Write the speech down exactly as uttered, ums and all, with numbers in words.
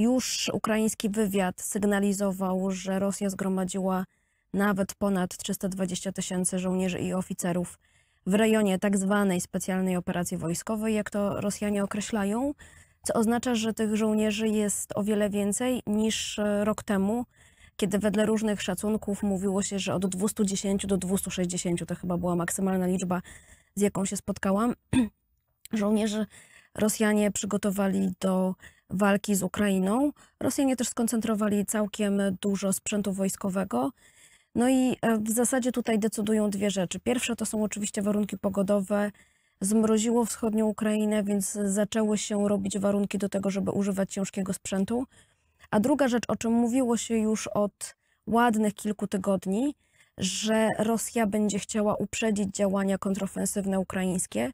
Już ukraiński wywiad sygnalizował, że Rosja zgromadziła nawet ponad trzysta dwadzieścia tysięcy żołnierzy i oficerów w rejonie tak zwanej specjalnej operacji wojskowej, jak to Rosjanie określają, co oznacza, że tych żołnierzy jest o wiele więcej niż rok temu, kiedy wedle różnych szacunków mówiło się, że od dwustu dziesięciu do dwustu sześćdziesięciu, to chyba była maksymalna liczba, z jaką się spotkałam, żołnierzy Rosjanie przygotowali do walki z Ukrainą. Rosjanie też skoncentrowali całkiem dużo sprzętu wojskowego. No i w zasadzie tutaj decydują dwie rzeczy. Pierwsza to są oczywiście warunki pogodowe. Zmroziło wschodnią Ukrainę, więc zaczęły się robić warunki do tego, żeby używać ciężkiego sprzętu. A druga rzecz, o czym mówiło się już od ładnych kilku tygodni, że Rosja będzie chciała uprzedzić działania kontrofensywne ukraińskie,